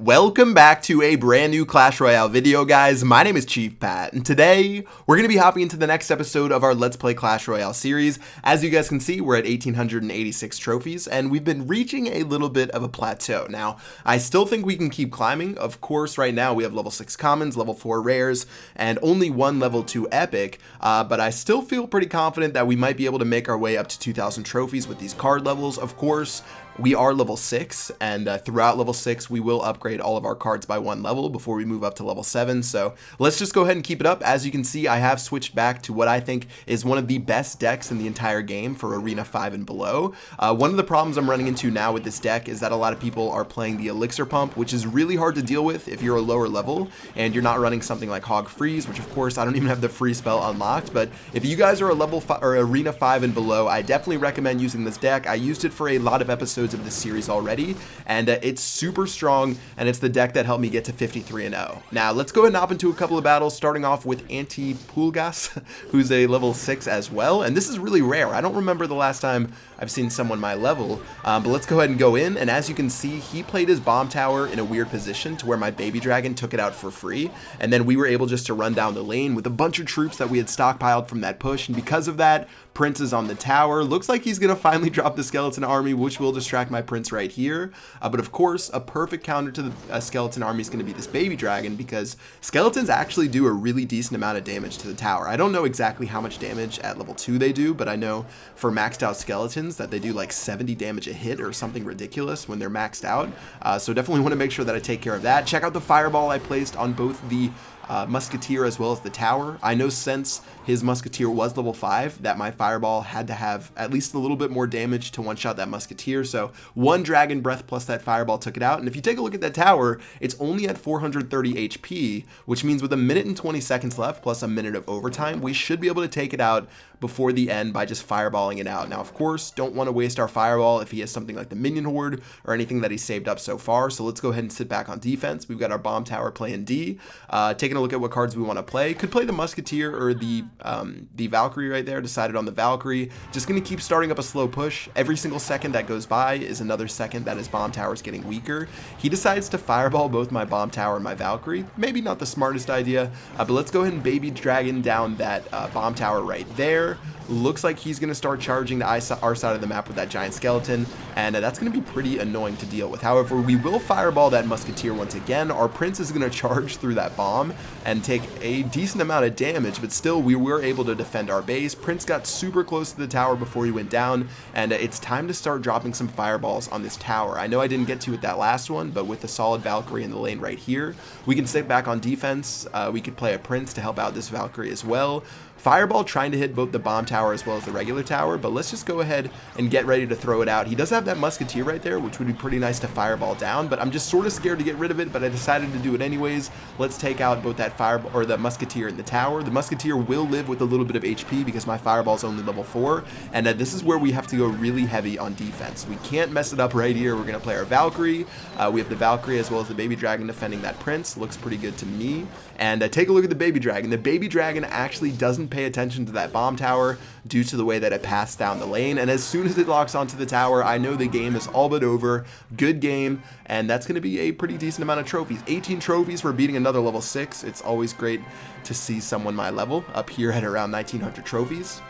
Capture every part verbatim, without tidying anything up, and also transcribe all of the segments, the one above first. Welcome back to a brand new Clash Royale video, guys. My name is Chief Pat, and today we're going to be hopping into the next episode of our Let's Play Clash Royale series. As you guys can see, we're at one thousand eight hundred eighty-six trophies, and we've been reaching a little bit of a plateau. Now, I still think we can keep climbing. Of course, right now we have level six commons, level four rares, and only one level two epic, uh, but I still feel pretty confident that we might be able to make our way up to two thousand trophies with these card levels. Of course, we are level six, and uh, throughout level six, we will upgrade all of our cards by one level before we move up to level seven. So let's just go ahead and keep it up. As you can see, I have switched back to what I think is one of the best decks in the entire game for Arena five and below. Uh, one of the problems I'm running into now with this deck is that a lot of people are playing the Elixir Pump, which is really hard to deal with if you're a lower level and you're not running something like Hog Freeze, which of course I don't even have the free spell unlocked. But if you guys are a level five or Arena five and below, I definitely recommend using this deck. I used it for a lot of episodes of this series already, and uh, it's super strong, and it's the deck that helped me get to fifty-three and oh. Now let's go ahead and hop into a couple of battles, starting off with Anti-Pulgas, who's a level six as well, and this is really rare. I don't remember the last time I've seen someone my level, um, but let's go ahead and go in, and as you can see, he played his Bomb Tower in a weird position to where my Baby Dragon took it out for free, and then we were able just to run down the lane with a bunch of troops that we had stockpiled from that push, and because of that, Prince is on the tower. Looks like he's gonna finally drop the Skeleton Army, which will distract my Prince right here. Uh, but of course, a perfect counter to the uh, Skeleton Army is gonna be this Baby Dragon, because Skeletons actually do a really decent amount of damage to the tower. I don't know exactly how much damage at level two they do, but I know for maxed out Skeletons that they do like seventy damage a hit or something ridiculous when they're maxed out. Uh, so definitely wanna make sure that I take care of that. Check out the Fireball I placed on both the Uh, musketeer as well as the tower. I know since his musketeer was level five that my fireball had to have at least a little bit more damage to one shot that musketeer, so one dragon breath plus that fireball took it out. And if you take a look at that tower, it's only at four hundred thirty H P, which means with a minute and twenty seconds left plus a minute of overtime, we should be able to take it out before the end by just fireballing it out. Now of course, don't want to waste our fireball if he has something like the Minion Horde or anything that he's saved up so far, so let's go ahead and sit back on defense. We've got our Bomb Tower playing D, uh, taking a look at what cards we want to play. Could play the Musketeer or the um, the Valkyrie right there. Decided on the Valkyrie. Just going to keep starting up a slow push. Every single second that goes by is another second that his Bomb Tower is getting weaker. He decides to fireball both my Bomb Tower and my Valkyrie. Maybe not the smartest idea, uh, but let's go ahead and Baby Dragon down that uh, Bomb Tower right there. Looks like he's going to start charging the our side of the map with that Giant Skeleton, and uh, that's going to be pretty annoying to deal with. However, we will fireball that Musketeer once again. Our Prince is going to charge through that bomb and take a decent amount of damage, but still we were able to defend our base. Prince got super close to the tower before he went down, and uh, it's time to start dropping some fireballs on this tower. I know I didn't get to it that last one, but with the solid Valkyrie in the lane right here, we can sit back on defense. Uh, we could play a Prince to help out this Valkyrie as well. Fireball trying to hit both the Bomb Tower as well as the regular tower, but let's just go ahead and get ready to throw it out. He does have that Musketeer right there, which would be pretty nice to fireball down, but I'm just sort of scared to get rid of it, but I decided to do it anyways. Let's take out both that fireball or the Musketeer and the tower. The Musketeer will live with a little bit of H P because my fireball is only level four, and uh, this is where we have to go really heavy on defense. We can't mess it up right here. We're going to play our Valkyrie. Uh, we have the Valkyrie as well as the Baby Dragon defending that Prince. Looks pretty good to me. And uh, take a look at the Baby Dragon. The Baby Dragon actually doesn't pay attention to that Bomb Tower due to the way that it passed down the lane, and as soon as it locks onto the tower, I know the game is all but over. Good game, and that's going to be a pretty decent amount of trophies. eighteen trophies for beating another level six. It's always great to see someone my level up here at around nineteen hundred trophies.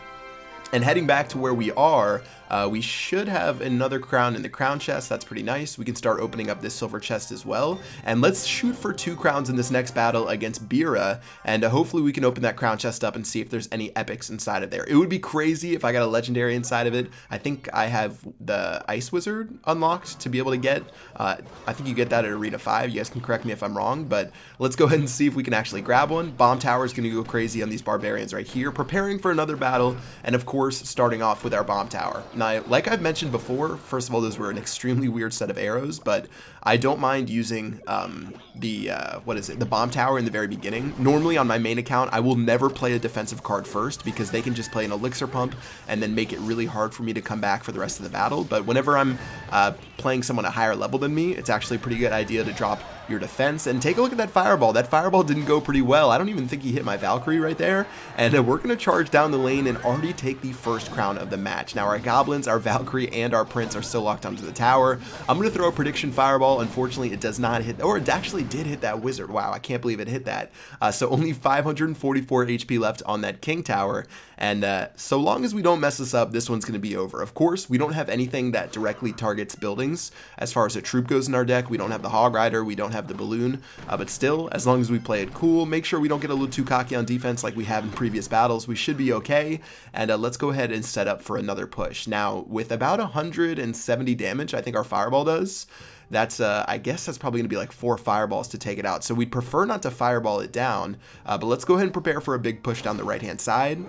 And heading back to where we are, uh, we should have another crown in the crown chest. That's pretty nice. We can start opening up this silver chest as well. And let's shoot for two crowns in this next battle against Bira. And uh, hopefully we can open that crown chest up and see if there's any epics inside of there. It would be crazy if I got a legendary inside of it. I think I have the Ice Wizard unlocked to be able to get. Uh, I think you get that at Arena five. You guys can correct me if I'm wrong, but let's go ahead and see if we can actually grab one. Bomb Tower is going to go crazy on these barbarians right here, preparing for another battle. And of course, starting off with our Bomb Tower. Now, like I've mentioned before, first of all, those were an extremely weird set of arrows, but I don't mind using um, the, uh, what is it, the Bomb Tower in the very beginning. Normally on my main account, I will never play a defensive card first because they can just play an Elixir Pump and then make it really hard for me to come back for the rest of the battle. But whenever I'm uh, playing someone at a higher level than me, it's actually a pretty good idea to drop your defense. And take a look at that fireball. That fireball didn't go pretty well. I don't even think he hit my Valkyrie right there. And uh, we're going to charge down the lane and already take the first crown of the match. Now our goblins, our Valkyrie, and our Prince are still locked onto the tower. I'm going to throw a prediction fireball. Unfortunately, it does not hit, or it actually did hit that wizard. Wow, I can't believe it hit that. Uh, so only five hundred forty-four H P left on that King Tower. And uh, so long as we don't mess this up, this one's going to be over. Of course, we don't have anything that directly targets buildings. As far as a troop goes in our deck, we don't have the Hog Rider, we don't have the Balloon, uh, but still, as long as we play it cool, make sure we don't get a little too cocky on defense like we have in previous battles, we should be okay. And uh, let's go ahead and set up for another push. Now, with about one hundred seventy damage, I think our Fireball does. That's, uh, I guess that's probably going to be like four fireballs to take it out. So we'd prefer not to fireball it down, uh, but let's go ahead and prepare for a big push down the right-hand side.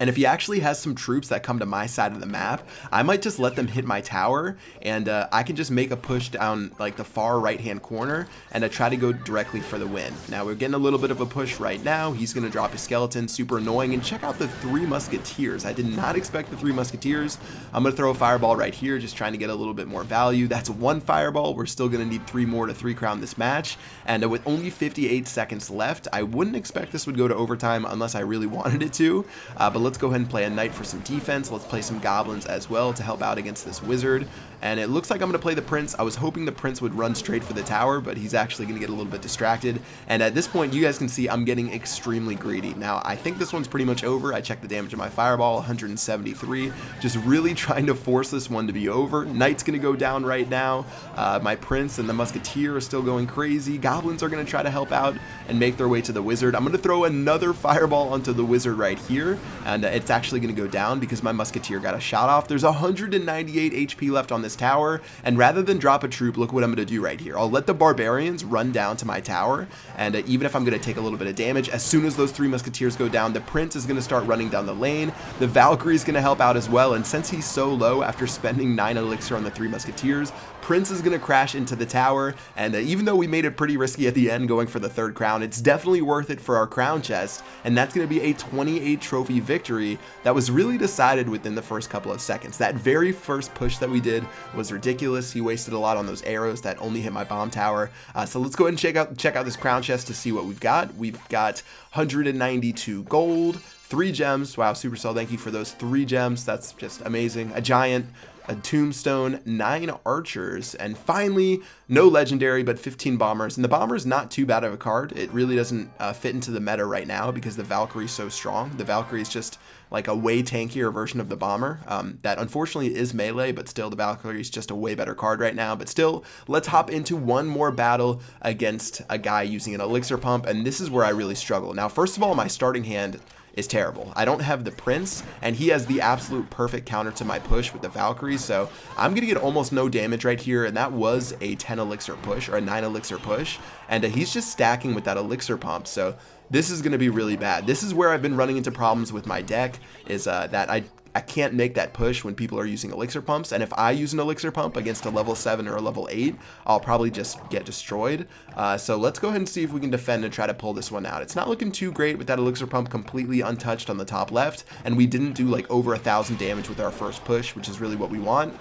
And if he actually has some troops that come to my side of the map, I might just let them hit my tower, and uh, I can just make a push down like the far right-hand corner, and I try to go directly for the win. Now we're getting a little bit of a push right now. He's gonna drop his skeleton, super annoying, and check out the three musketeers. I did not expect the three musketeers. I'm gonna throw a fireball right here, just trying to get a little bit more value. That's one fireball. We're still gonna need three more to three crown this match, and uh, with only fifty-eight seconds left, I wouldn't expect this would go to overtime unless I really wanted it to, uh, but let's go ahead and play a knight for some defense. Let's play some goblins as well to help out against this wizard. And it looks like I'm going to play the prince. I was hoping the prince would run straight for the tower, but he's actually going to get a little bit distracted. And at this point, you guys can see I'm getting extremely greedy. Now, I think this one's pretty much over. I checked the damage of my fireball, one hundred seventy-three. Just really trying to force this one to be over. Knight's going to go down right now. Uh, my prince and the musketeer are still going crazy. Goblins are going to try to help out and make their way to the wizard. I'm going to throw another fireball onto the wizard right here. And And it's actually going to go down because my musketeer got a shot off. There's one hundred ninety-eight H P left on this tower, and rather than drop a troop, look what I'm going to do right here. I'll let the barbarians run down to my tower, and uh, even if I'm going to take a little bit of damage, as soon as those three musketeers go down, the prince is going to start running down the lane. The Valkyrie's going to help out as well, and since he's so low after spending nine elixir on the three musketeers, Prince is going to crash into the tower, and uh, even though we made it pretty risky at the end going for the third crown, it's definitely worth it for our crown chest, and that's going to be a twenty-eight trophy victory that was really decided within the first couple of seconds. That very first push that we did was ridiculous. He wasted a lot on those arrows that only hit my bomb tower. Uh, so let's go ahead and check out, check out this crown chest to see what we've got. We've got one hundred ninety-two gold, three gems. Wow, Supercell, thank you for those three gems. That's just amazing. A giant, a tombstone, nine archers, and finally, no legendary, but fifteen bombers. And the bomber's not too bad of a card. It really doesn't uh, fit into the meta right now because the Valkyrie's so strong. The Valkyrie's just like a way tankier version of the bomber. Um, that unfortunately is melee, but still the Valkyrie's just a way better card right now. But still, let's hop into one more battle against a guy using an elixir pump, and this is where I really struggle. Now, first of all, my starting hand is terrible. I don't have the prince, and he has the absolute perfect counter to my push with the Valkyrie, so I'm gonna get almost no damage right here, and that was a ten elixir push, or a nine elixir push, and uh, he's just stacking with that elixir pump, so this is gonna be really bad. This is where I've been running into problems with my deck, is uh, that I I can't make that push when people are using elixir pumps, and if I use an elixir pump against a level seven or a level eight, I'll probably just get destroyed. Uh, so let's go ahead and see if we can defend and try to pull this one out. It's not looking too great with that elixir pump completely untouched on the top left, and we didn't do like over a thousand damage with our first push, which is really what we want.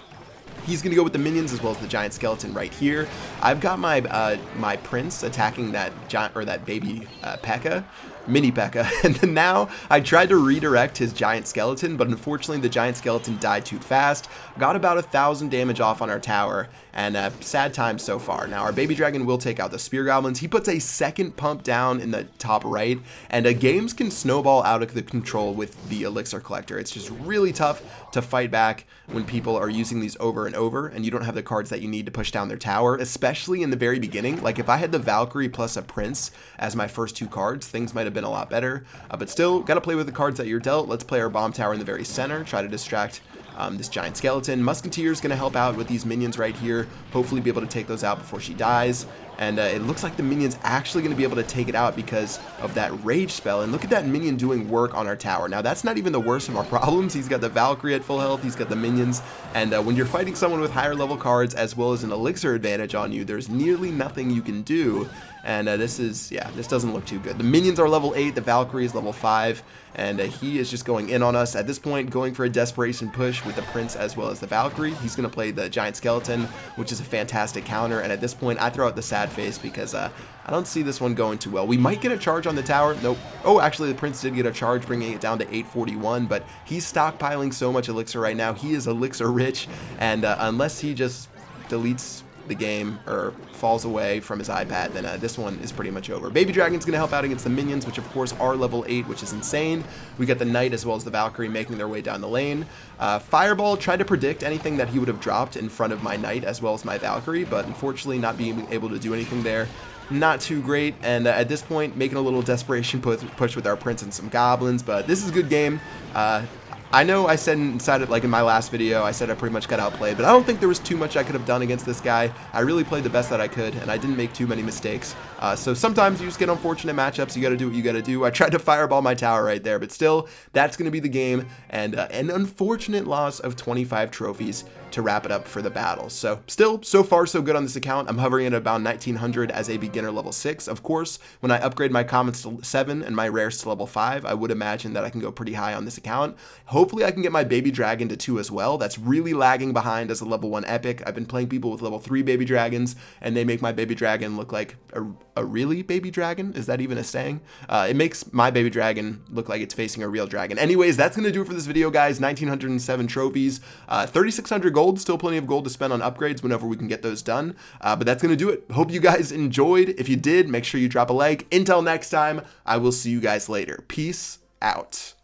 He's gonna go with the minions as well as the giant skeleton right here. I've got my uh, my prince attacking that giant, or that baby uh, P E K K A. Mini Pekka, and then now I tried to redirect his giant skeleton, but unfortunately the giant skeleton died too fast, got about a thousand damage off on our tower, and a sad time so far. Now our baby dragon will take out the spear goblins. He puts a second pump down in the top right, and uh, games can snowball out of the control with the elixir collector. It's just really tough to fight back when people are using these over and over, and you don't have the cards that you need to push down their tower, especially in the very beginning. Like if I had the Valkyrie plus a prince as my first two cards, things might have been a lot better, uh, but still gotta play with the cards that you're dealt. Let's play our bomb tower in the very center, try to distract um, this giant skeleton. Musketeer's gonna help out with these minions right here, hopefully be able to take those out before she dies. And uh, it looks like the minion's actually gonna be able to take it out because of that rage spell, and look at that minion doing work on our tower. Now that's not even the worst of our problems. He's got the Valkyrie at full health, he's got the minions, and uh, when you're fighting someone with higher level cards as well as an elixir advantage on you, there's nearly nothing you can do. And uh, this is, yeah, this doesn't look too good. The minions are level eight, the Valkyrie is level five, and uh, he is just going in on us at this point, going for a desperation push with the prince as well as the Valkyrie. He's gonna play the giant skeleton, which is a fantastic counter, and at this point I throw out the sad sad face because uh, I don't see this one going too well. We might get a charge on the tower. Nope. Oh, actually, the Prince did get a charge, bringing it down to eight forty-one, but he's stockpiling so much Elixir right now. He is Elixir rich, and uh, unless he just deletes the game or falls away from his iPad, then uh, this one is pretty much over. Baby Dragon's gonna help out against the minions, which of course are level eight, which is insane. We got the Knight as well as the Valkyrie making their way down the lane. Uh, Fireball tried to predict anything that he would have dropped in front of my Knight as well as my Valkyrie, but unfortunately not being able to do anything there. Not too great, and uh, at this point making a little desperation push with our Prince and some Goblins, but this is a good game. Uh, I know I said inside it, like in my last video, I said I pretty much got outplayed, but I don't think there was too much I could have done against this guy. I really played the best that I could, and I didn't make too many mistakes. Uh, so sometimes you just get unfortunate matchups. You got to do what you got to do. I tried to fireball my tower right there, but still, that's going to be the game, and uh, an unfortunate loss of twenty-five trophies to wrap it up for the battle. So still, so far so good on this account. I'm hovering at about nineteen hundred as a beginner level six. Of course, when I upgrade my commons to seven and my rares to level five, I would imagine that I can go pretty high on this account. Hopefully I can get my Baby Dragon to two as well. That's really lagging behind as a level one epic. I've been playing people with level three Baby Dragons, and they make my Baby Dragon look like a, a really Baby Dragon. Is that even a saying? Uh, it makes my Baby Dragon look like it's facing a real dragon. Anyways, that's going to do it for this video, guys. nineteen oh seven trophies, uh, thirty-six hundred gold, still plenty of gold to spend on upgrades whenever we can get those done. Uh, but that's going to do it. Hope you guys enjoyed. If you did, make sure you drop a like. Until next time, I will see you guys later. Peace out.